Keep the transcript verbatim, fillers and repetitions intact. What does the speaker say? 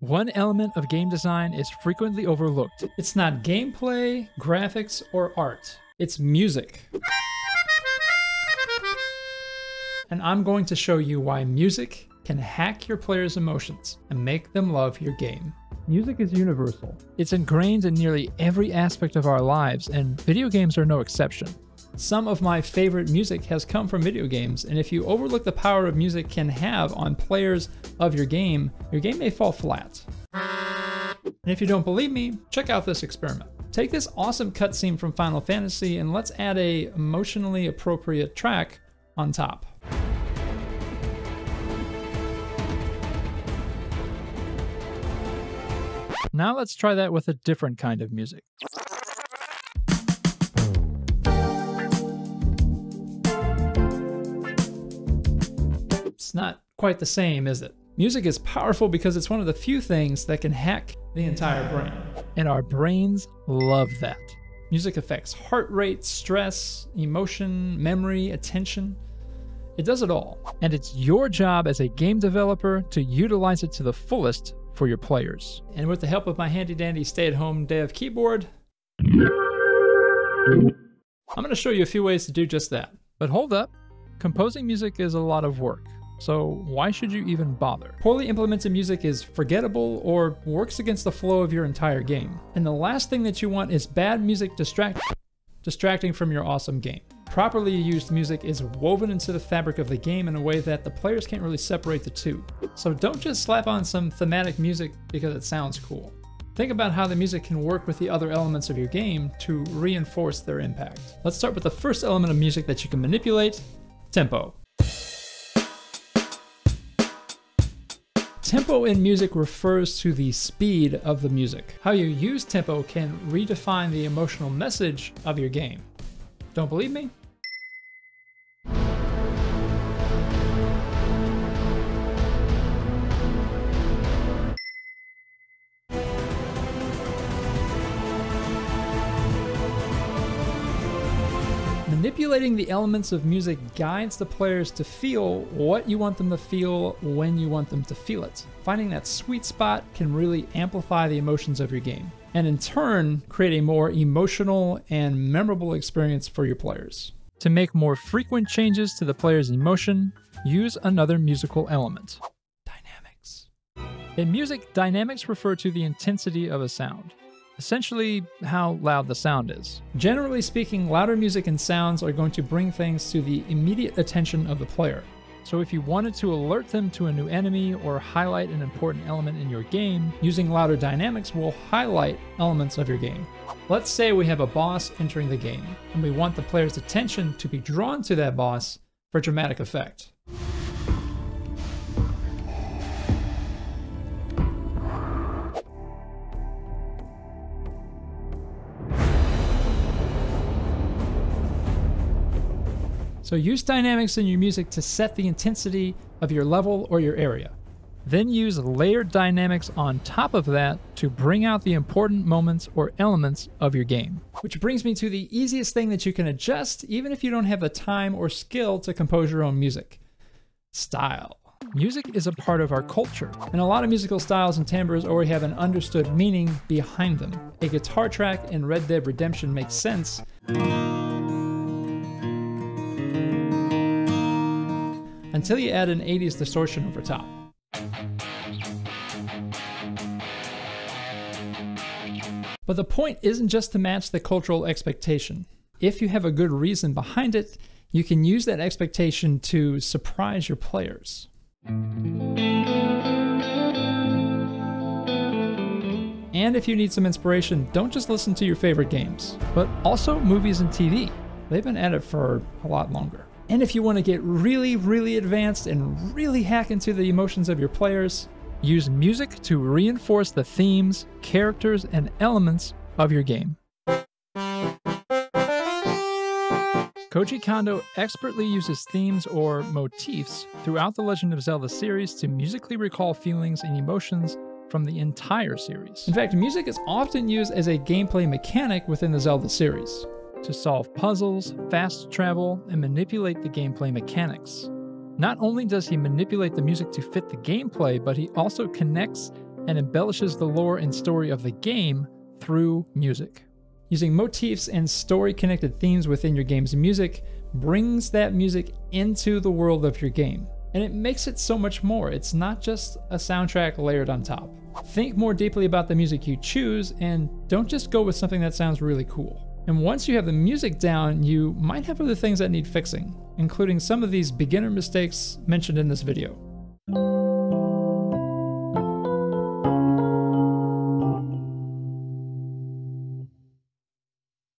One element of game design is frequently overlooked. It's not gameplay, graphics, or art. It's music. And I'm going to show you why music can hack your players' emotions and make them love your game. Music is universal. It's ingrained in nearly every aspect of our lives, and video games are no exception. Some of my favorite music has come from video games, and if you overlook the power of music can have on players of your game, your game may fall flat. And if you don't believe me, check out this experiment. Take this awesome cutscene from Final Fantasy and let's add a emotionally appropriate track on top. Now let's try that with a different kind of music. It's not quite the same, is it? Music is powerful because it's one of the few things that can hack the entire brain. And our brains love that. Music affects heart rate, stress, emotion, memory, attention. It does it all. And it's your job as a game developer to utilize it to the fullest for your players. And with the help of my handy dandy stay-at-home dev keyboard, I'm going to show you a few ways to do just that. But hold up, composing music is a lot of work. So why should you even bother? Poorly implemented music is forgettable or works against the flow of your entire game. And the last thing that you want is bad music distract distracting from your awesome game. Properly used music is woven into the fabric of the game in a way that the players can't really separate the two. So don't just slap on some thematic music because it sounds cool. Think about how the music can work with the other elements of your game to reinforce their impact. Let's start with the first element of music that you can manipulate, tempo. Tempo in music refers to the speed of the music. How you use tempo can redefine the emotional message of your game. Don't believe me? Manipulating the elements of music guides the players to feel what you want them to feel when you want them to feel it. Finding that sweet spot can really amplify the emotions of your game, and in turn, create a more emotional and memorable experience for your players. To make more frequent changes to the player's emotion, use another musical element, dynamics. In music, dynamics refer to the intensity of a sound. Essentially how loud the sound is. Generally speaking, louder music and sounds are going to bring things to the immediate attention of the player. So if you wanted to alert them to a new enemy or highlight an important element in your game, using louder dynamics will highlight elements of your game. Let's say we have a boss entering the game, and we want the player's attention to be drawn to that boss for dramatic effect. So use dynamics in your music to set the intensity of your level or your area. Then use layered dynamics on top of that to bring out the important moments or elements of your game. Which brings me to the easiest thing that you can adjust, even if you don't have the time or skill to compose your own music. Style. Music is a part of our culture, and a lot of musical styles and timbres already have an understood meaning behind them. A guitar track in Red Dead Redemption makes sense. Until you add an eighties distortion over top. But the point isn't just to match the cultural expectation. If you have a good reason behind it, you can use that expectation to surprise your players. And if you need some inspiration, don't just listen to your favorite games, but also movies and T V. They've been at it for a lot longer. And if you want to get really, really advanced and really hack into the emotions of your players, use music to reinforce the themes, characters, and elements of your game. Koji Kondo expertly uses themes or motifs throughout the Legend of Zelda series to musically recall feelings and emotions from the entire series. In fact, music is often used as a gameplay mechanic within the Zelda series, to solve puzzles, fast travel, and manipulate the gameplay mechanics. Not only does he manipulate the music to fit the gameplay, but he also connects and embellishes the lore and story of the game through music. Using motifs and story-connected themes within your game's music brings that music into the world of your game, and it makes it so much more. It's not just a soundtrack layered on top. Think more deeply about the music you choose, and don't just go with something that sounds really cool. And once you have the music down, you might have other things that need fixing, including some of these beginner mistakes mentioned in this video.